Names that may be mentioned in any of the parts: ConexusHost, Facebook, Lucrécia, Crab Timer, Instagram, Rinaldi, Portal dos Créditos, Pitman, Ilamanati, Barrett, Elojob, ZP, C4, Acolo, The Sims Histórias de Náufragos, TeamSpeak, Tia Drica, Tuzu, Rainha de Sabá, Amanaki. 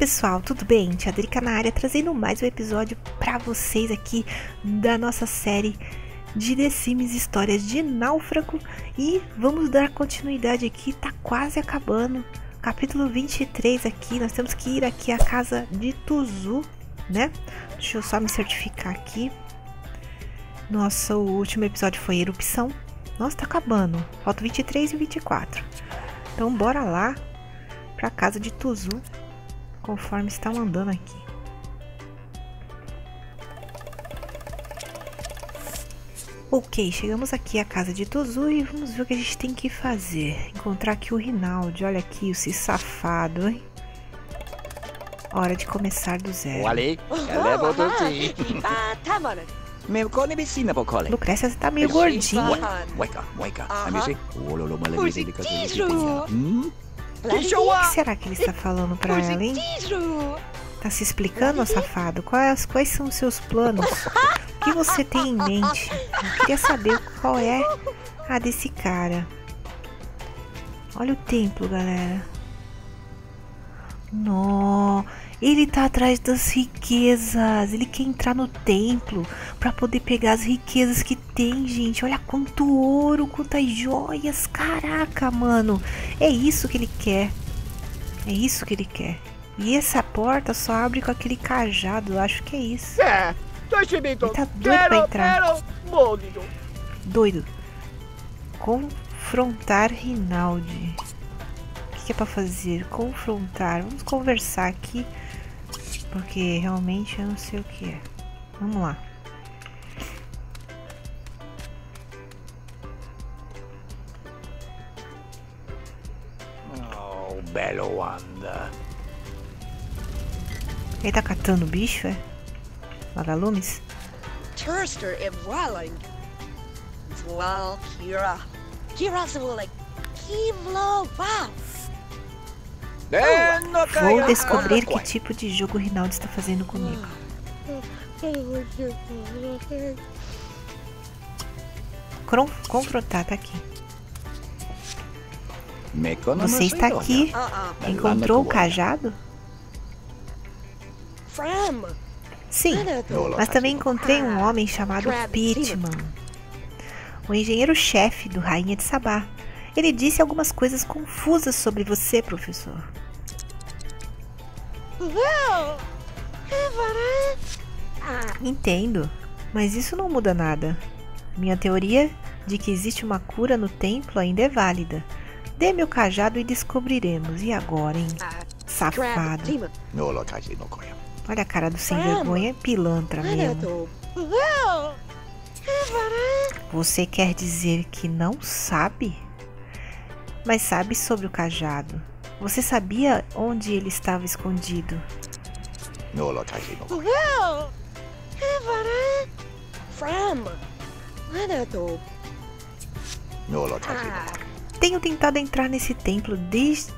pessoal, tudo bem? Tia Drica na área, trazendo mais um episódio para vocês aqui da nossa série de The Sims Histórias de Náufrago. E vamos dar continuidade aqui, tá quase acabando. Capítulo 23 aqui, nós temos que ir aqui à casa de Tuzu, né? Deixa eu só me certificar aqui. Nossa, o último episódio foi Erupção. Nossa, tá acabando. Falta 23 e 24. Então bora lá pra casa de Tuzu, conforme está mandando aqui. Ok, chegamos aqui à casa de Tuzu e vamos ver o que a gente tem que fazer. Encontrar aqui o Rinaldi, olha aqui, esse safado, hein? Hora de começar do zero. Lucrécia, você tá meio gordinha. O que será que ele está falando pra ela, hein? Tá se explicando, safado? Quais são os seus planos? O que você tem em mente? Eu queria saber qual é a desse cara. Olha o templo, galera. Nó, ele tá atrás das riquezas. Ele quer entrar no templo pra poder pegar as riquezas que tem, gente. Olha quanto ouro, quantas joias. Caraca, mano. É isso que ele quer. É isso que ele quer. E essa porta só abre com aquele cajado. Eu acho que é isso. É, ele tá doido pra entrar. Doido. Confrontar Rinaldi. É para fazer confrontar, vamos conversar aqui porque realmente eu não sei o que é. Vamos lá, oh, belo anda. Ele tá catando o bicho, é? Vagalumes. Vou descobrir que tipo de jogo o Rinaldi está fazendo comigo. Confrontar, tá aqui. Você está aqui? Encontrou o cajado? Sim, mas também encontrei um homem chamado Pitman, o engenheiro-chefe do Rainha de Sabá. Ele disse algumas coisas confusas sobre você, professor. Entendo, mas isso não muda nada. Minha teoria de que existe uma cura no templo ainda é válida. Dê meu cajado e descobriremos. E agora, hein? Safado. Olha a cara do sem vergonha, pilantra mesmo. Você quer dizer que não sabe? Mas sabe sobre o cajado. Você sabia onde ele estava escondido? Tenho tentado entrar nesse templo desde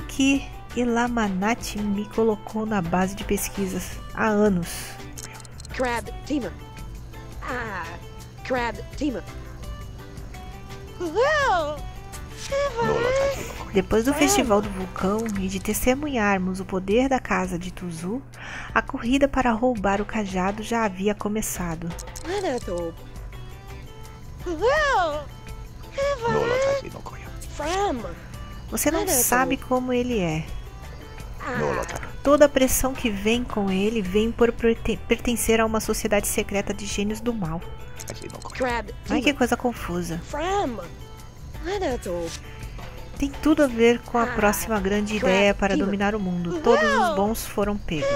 que Ilamanati me colocou na base de pesquisas há anos. Crab Timer. Crab Timer. Depois do festival do vulcão e de testemunharmos o poder da casa de Tuzu, a corrida para roubar o cajado já havia começado. Você não sabe como ele é. Toda a pressão que vem com ele vem por pertencer a uma sociedade secreta de gênios do mal. Ai, que coisa confusa. Tem tudo a ver com a próxima grande ideia para dominar o mundo. Todos os bons foram pegos.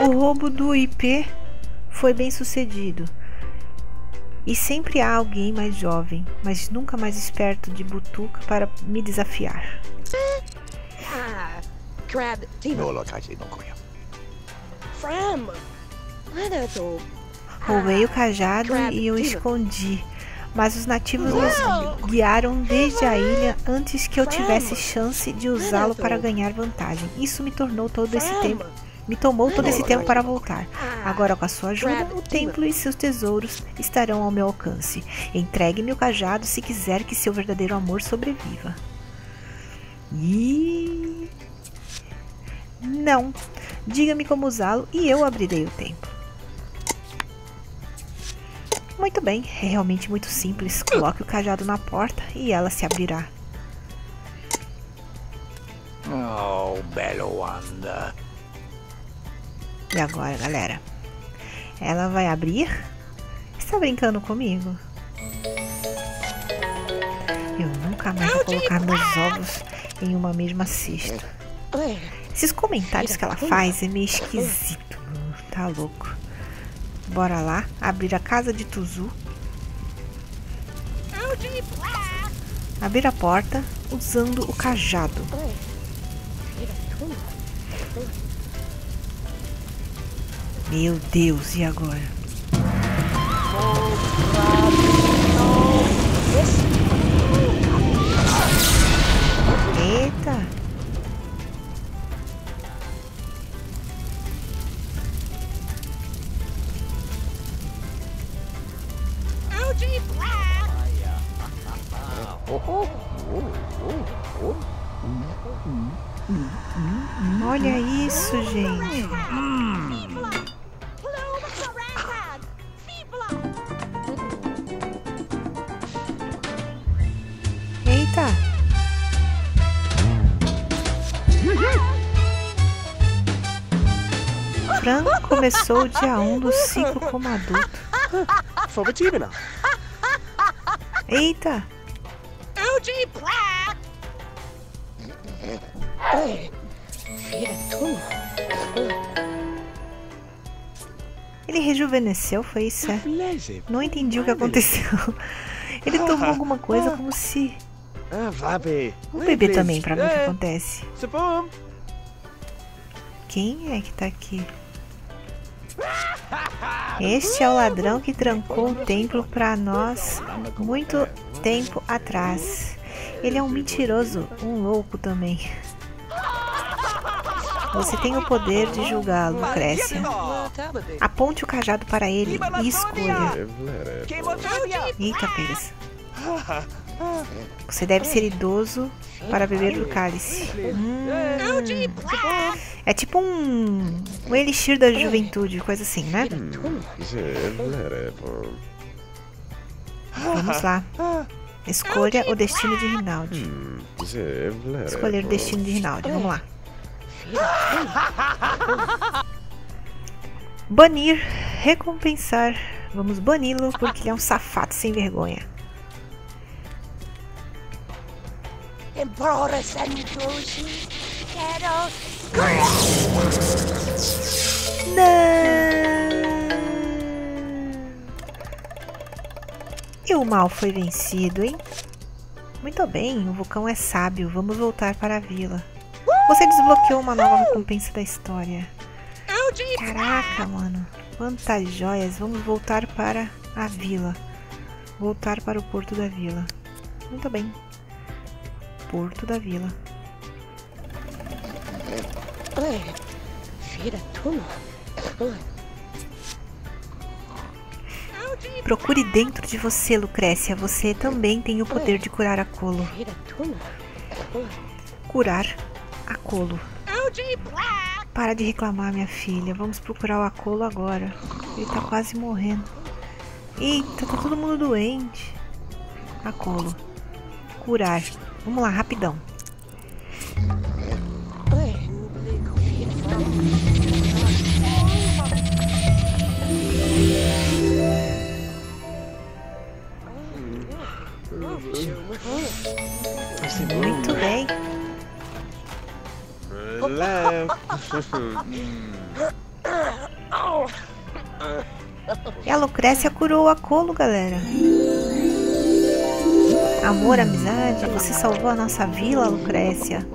O roubo do IP foi bem sucedido. E sempre há alguém mais jovem, mas nunca mais esperto de butuca para me desafiar. Roubei o cajado e o escondi, mas os nativos nos guiaram desde a ilha antes que eu tivesse chance de usá-lo para ganhar vantagem. Isso me tornou todo esse tempo Me tomou todo esse tempo para voltar. Agora, com a sua ajuda, o templo e seus tesouros estarão ao meu alcance. Entregue-me o cajado se quiser que seu verdadeiro amor sobreviva. E... não. Diga-me como usá-lo e eu abrirei o templo. Muito bem. É realmente muito simples. Coloque o cajado na porta e ela se abrirá. Oh, belo Wanda. E agora, galera? Ela vai abrir? Está brincando comigo? Eu nunca mais vou colocar meus ovos em uma mesma cesta. Esses comentários que ela faz é meio esquisito. Tá louco. Bora lá, abrir a casa de Tuzu. Abrir a porta usando o cajado. Meu Deus, e agora? Eita! Olha isso, gente. Eita. Fran começou o dia 1 do ciclo como adulto. Eita. Ele rejuvenesceu, foi isso? É? Não entendi o que aconteceu. Ele tomou alguma coisa como se... o bebê também, pra mim, que acontece. Quem é que tá aqui? Este é o ladrão que trancou o templo pra nós muito tempo atrás. Ele é um mentiroso, um louco também. Você tem o poder de julgá-lo, Lucrécia. Aponte o cajado para ele e escolha. Eita, Pires. Você deve ser idoso para beber do cálice. É tipo um elixir da juventude, coisa assim, né? Vamos lá. Escolha o destino de Rinaldi. Escolher o destino de Rinaldi, vamos lá. Banir, recompensar. Vamos bani-lo porque ele é um safado sem vergonha. Não. E o mal foi vencido, hein? Muito bem, o vulcão é sábio. Vamos voltar para a vila. Você desbloqueou uma nova recompensa da história. Caraca, mano. Quantas joias. Vamos voltar para a vila. Voltar para o porto da vila. Muito bem. Porto da vila. Procure dentro de você, Lucrécia. Você também tem o poder de curar Acolo. Curar Acolo. Para de reclamar, minha filha. Vamos procurar o Acolo agora. Ele tá quase morrendo. Eita, tá todo mundo doente. Acolo. Curar. Vamos lá, rapidão. Muito bem. E a Lucrécia curou a Acolo, galera. Amor, amizade, você salvou a nossa vila, Lucrécia.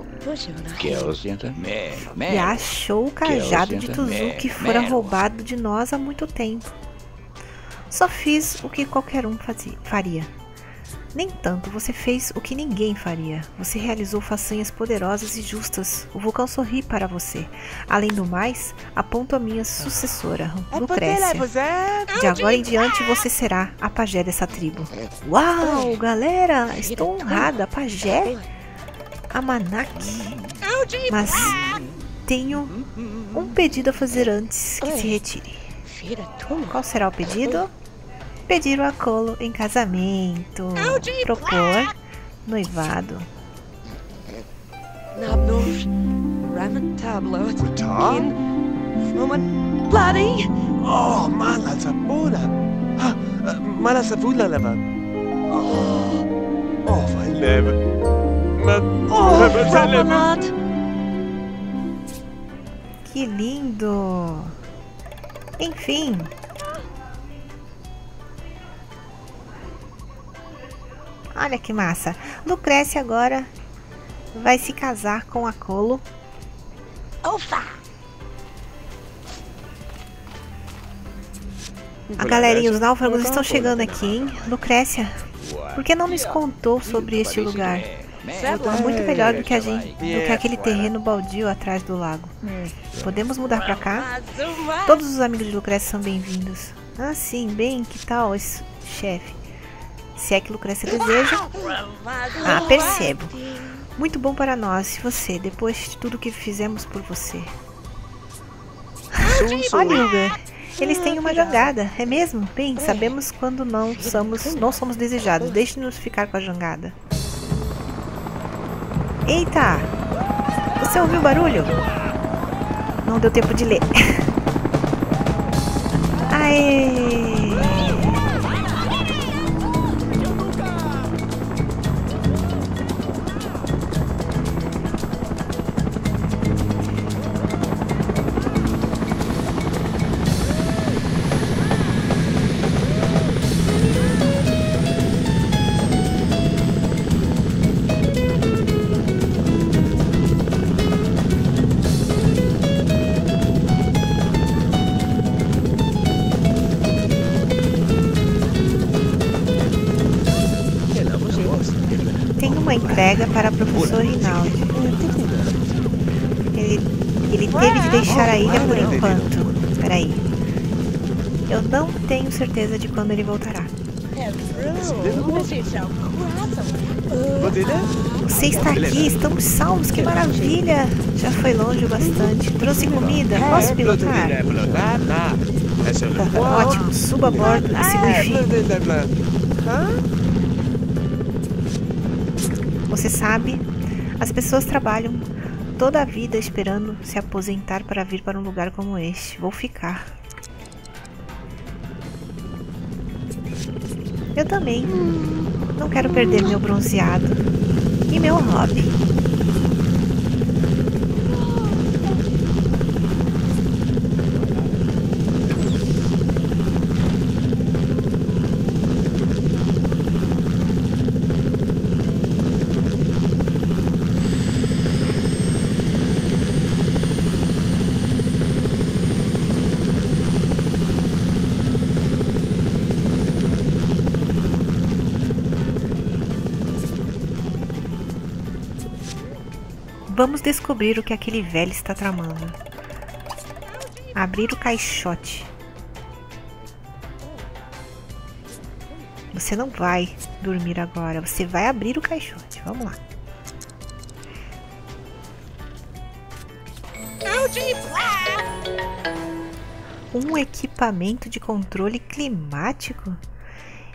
E achou o cajado de Tuzu que fora roubado de nós há muito tempo. Só fiz o que qualquer um faria. Nem tanto, você fez o que ninguém faria. Você realizou façanhas poderosas e justas. O vulcão sorri para você. Além do mais, aponto a minha sucessora, Lucrécia. De agora em diante, você será a pajé dessa tribo. Uau, galera! Estou honrada, pajé? Amanaki. Mas tenho um pedido a fazer antes que se retire. Qual será o pedido? Pedir o Acolo em casamento. Propor noivado. Que lindo! Enfim. Olha que massa. Lucrécia agora vai se casar com Acolo. Ufa! A galerinha, os náufragos estão chegando aqui, hein? Lucrécia, por que não nos contou sobre este lugar? É muito melhor do que aquele terreno baldio atrás do lago. Podemos mudar pra cá? Todos os amigos de Lucrécia são bem-vindos. Ah, sim, bem, que tal, chefe? Se é que Lucrécia deseja. Ah, percebo. Muito bom para nós e você, depois de tudo que fizemos por você. Olha, Lugar, eles têm uma jangada, é mesmo? Bem, sabemos quando não somos desejados. Deixe-nos ficar com a jangada. Eita! Você ouviu o barulho? Não deu tempo de ler. Aê! Entrega para o professor Rinaldi. Ele teve de deixar a ilha por enquanto. Espera aí. Eu não tenho certeza de quando ele voltará. Você está aqui, estamos salvos, que maravilha! Já foi longe bastante. Trouxe comida, posso pilotar? Ótimo, suba a bordo e significa. Você sabe, as pessoas trabalham toda a vida esperando se aposentar para vir para um lugar como este. Vou ficar. Eu também. Não quero perder meu bronzeado e meu hobby. Vamos descobrir o que aquele velho está tramando. Abrir o caixote. Você não vai dormir agora. Você vai abrir o caixote. Vamos lá. Um equipamento de controle climático?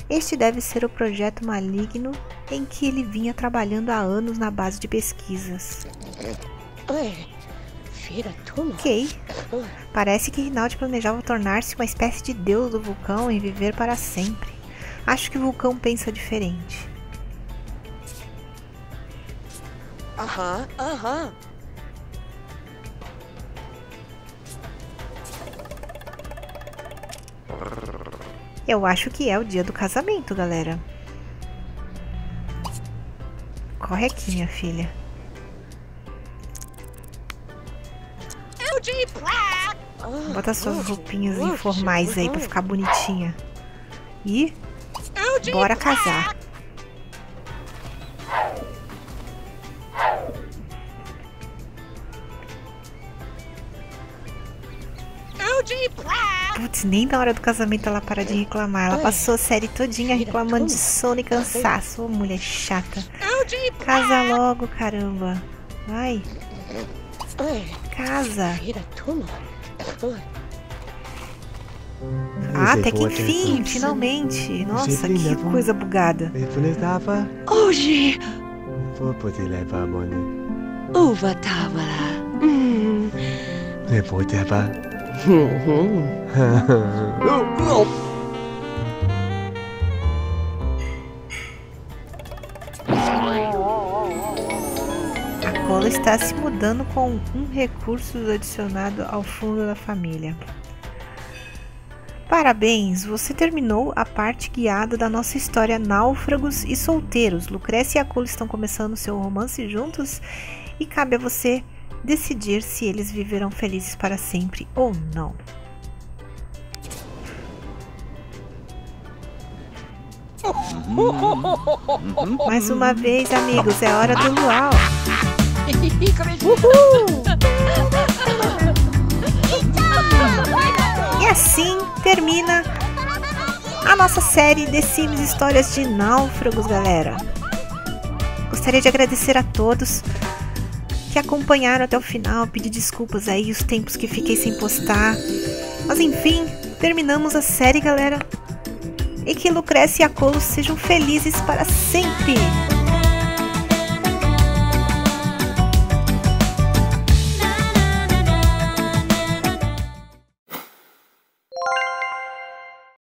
Este deve ser o projeto maligno em que ele vinha trabalhando há anos na base de pesquisas. Ok. Parece que Rinaldi planejava tornar-se uma espécie de deus do vulcão e viver para sempre. Acho que o vulcão pensa diferente. Eu acho que é o dia do casamento, galera. Corre aqui, minha filha. Bota suas roupinhas informais aí pra ficar bonitinha. E bora casar. Putz, nem na hora do casamento ela para de reclamar. Ela passou a série todinha reclamando de sono e cansaço. Ô, mulher chata. Casa logo, caramba. Vai. Casa. Ah, até que enfim, finalmente. Nossa, que coisa bugada. Hoje. Uva tava lá. Acolo está se mudando com um recurso adicionado ao fundo da família. Parabéns, você terminou a parte guiada da nossa história Náufragos e Solteiros. Lucrécia e Acolo estão começando seu romance juntos e cabe a você decidir se eles viverão felizes para sempre ou não. Mais uma vez, amigos, é hora do luau. E assim termina a nossa série The Sims Histórias de Náufragos, galera. Gostaria de agradecer a todos que acompanharam até o final, pedi desculpas aí, os tempos que fiquei sem postar. Mas enfim, terminamos a série, galera. E que Lucrécia e Acolo sejam felizes para sempre!